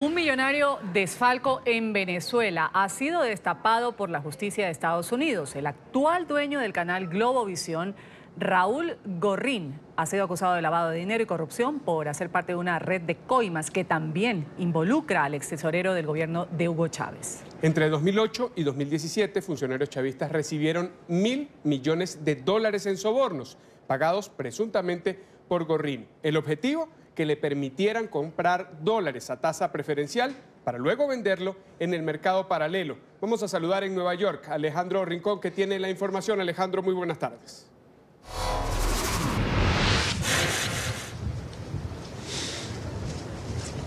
Un millonario desfalco en Venezuela ha sido destapado por la justicia de Estados Unidos. El actual dueño del canal Globovisión, Raúl Gorrín, ha sido acusado de lavado de dinero y corrupción por hacer parte de una red de coimas que también involucra al ex tesorero del gobierno de Hugo Chávez. Entre 2008 y 2017, funcionarios chavistas recibieron $1.000 millones en sobornos, pagados presuntamente por Gorrín. El objetivo, que le permitieran comprar dólares a tasa preferencial para luego venderlo en el mercado paralelo. Vamos a saludar en Nueva York a Alejandro Rincón, que tiene la información. Alejandro, muy buenas tardes.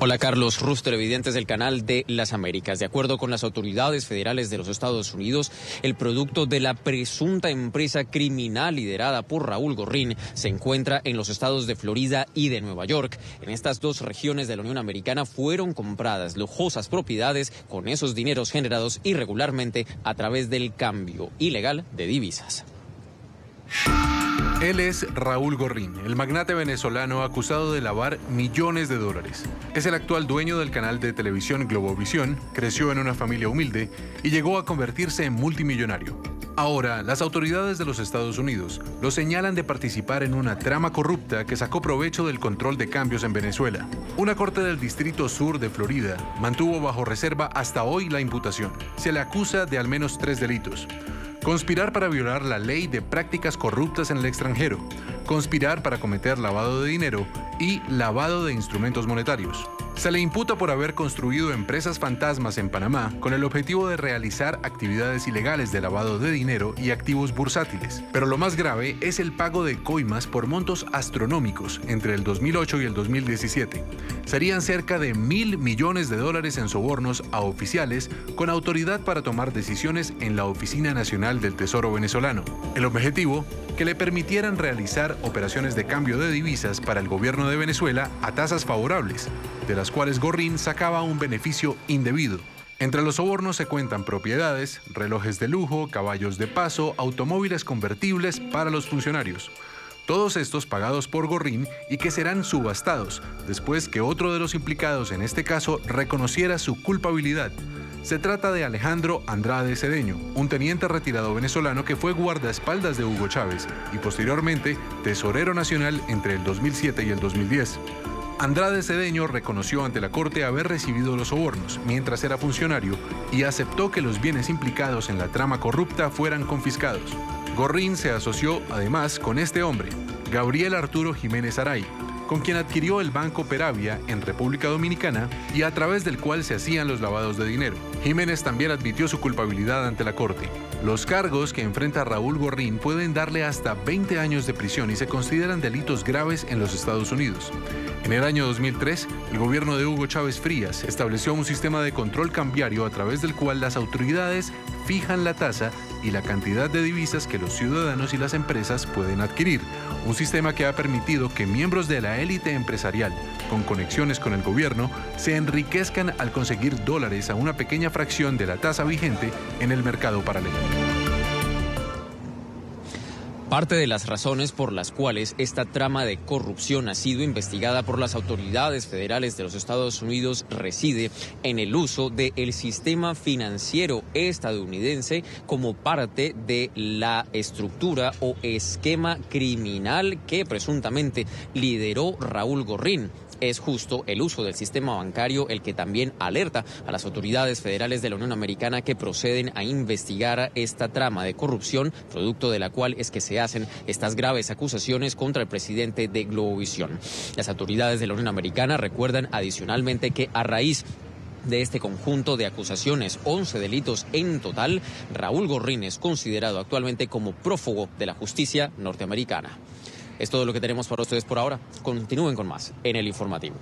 Hola Carlos, Ruz, televidentes del Canal de las Américas. De acuerdo con las autoridades federales de los Estados Unidos, el producto de la presunta empresa criminal liderada por Raúl Gorrín se encuentra en los estados de Florida y de Nueva York. En estas dos regiones de la Unión Americana fueron compradas lujosas propiedades con esos dineros generados irregularmente a través del cambio ilegal de divisas. Él es Raúl Gorrín, el magnate venezolano acusado de lavar millones de dólares. Es el actual dueño del canal de televisión Globovisión, creció en una familia humilde y llegó a convertirse en multimillonario. Ahora, las autoridades de los Estados Unidos lo señalan de participar en una trama corrupta que sacó provecho del control de cambios en Venezuela. Una corte del Distrito Sur de Florida mantuvo bajo reserva hasta hoy la imputación. Se le acusa de al menos 3 delitos. Conspirar para violar la ley de prácticas corruptas en el extranjero, conspirar para cometer lavado de dinero y lavado de instrumentos monetarios. Se le imputa por haber construido empresas fantasmas en Panamá con el objetivo de realizar actividades ilegales de lavado de dinero y activos bursátiles. Pero lo más grave es el pago de coimas por montos astronómicos entre el 2008 y el 2017. Serían cerca de $1.000 millones en sobornos a oficiales con autoridad para tomar decisiones en la Oficina Nacional del Tesoro Venezolano. El objetivo, que le permitieran realizar operaciones de cambio de divisas para el gobierno de Venezuela a tasas favorables, de las cuales Gorrín sacaba un beneficio indebido. Entre los sobornos se cuentan propiedades, relojes de lujo, caballos de paso, automóviles convertibles para los funcionarios. Todos estos pagados por Gorrín y que serán subastados después que otro de los implicados en este caso reconociera su culpabilidad. Se trata de Alejandro Andrade Cedeño, un teniente retirado venezolano que fue guardaespaldas de Hugo Chávez y posteriormente tesorero nacional entre el 2007 y el 2010. Andrade Cedeño reconoció ante la corte haber recibido los sobornos mientras era funcionario y aceptó que los bienes implicados en la trama corrupta fueran confiscados. Gorrín se asoció además con este hombre, Gabriel Arturo Jiménez Aray, con quien adquirió el Banco Peravia en República Dominicana y a través del cual se hacían los lavados de dinero. Jiménez también admitió su culpabilidad ante la corte. Los cargos que enfrenta Raúl Gorrín pueden darle hasta 20 años de prisión y se consideran delitos graves en los Estados Unidos. En el año 2003, el gobierno de Hugo Chávez Frías estableció un sistema de control cambiario a través del cual las autoridades fijan la tasa y la cantidad de divisas que los ciudadanos y las empresas pueden adquirir. Un sistema que ha permitido que miembros de la élite empresarial, con conexiones con el gobierno, se enriquezcan al conseguir dólares a una pequeña fracción de la tasa vigente en el mercado paralelo. Parte de las razones por las cuales esta trama de corrupción ha sido investigada por las autoridades federales de los Estados Unidos reside en el uso del sistema financiero estadounidense como parte de la estructura o esquema criminal que presuntamente lideró Raúl Gorrín. Es justo el uso del sistema bancario el que también alerta a las autoridades federales de la Unión Americana que proceden a investigar esta trama de corrupción, producto de la cual es que se hacen estas graves acusaciones contra el presidente de Globovisión. Las autoridades de la Unión Americana recuerdan adicionalmente que a raíz de este conjunto de acusaciones, 11 delitos en total, Raúl Gorrín es considerado actualmente como prófugo de la justicia norteamericana. Es todo lo que tenemos para ustedes por ahora. Continúen con más en el informativo.